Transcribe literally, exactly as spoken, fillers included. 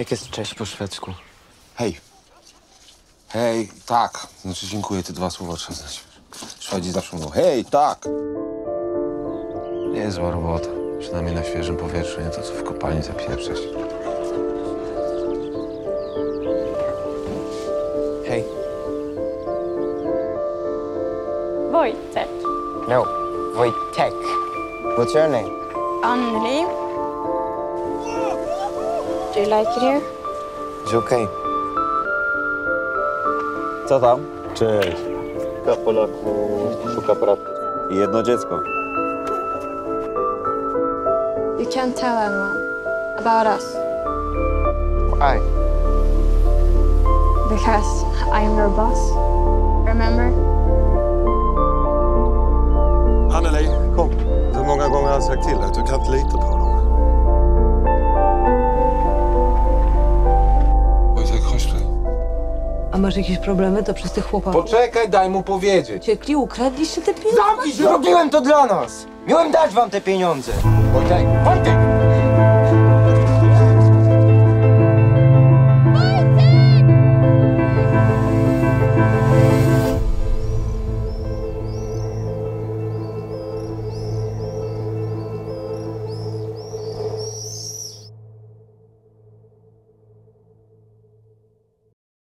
Jak jest cześć po szwedzku? Hej. Hej, tak. Znaczy dziękuję, te dwa słowa trzeba znać. Szwedzi zawsze mówią hej, tak. Niezła robota. Przynajmniej na świeżym powietrzu, nie to co w kopalni zapieprzać. Hej. Wojtek. No, Wojtek. What's your name? Anneli. Do you like it here? It's okay. Co tam? Cześć. Kilka Polaków szuka pracy. I jedno dziecko. You can't tell anyone about us. Why? Because I am your boss. Remember? Anneli, kom. Hur många gånger har jag sagt till att du kan inte lita på dem? Wojtek, chodź tutaj. A masz jakieś problemy, to przez tych chłopaków? Poczekaj, daj mu powiedzieć. Ciekli, ukradliście te pieniądze? Zamknij się, robiłem to dla nas! Miałem dać wam te pieniądze! Wojtek, Wojtek!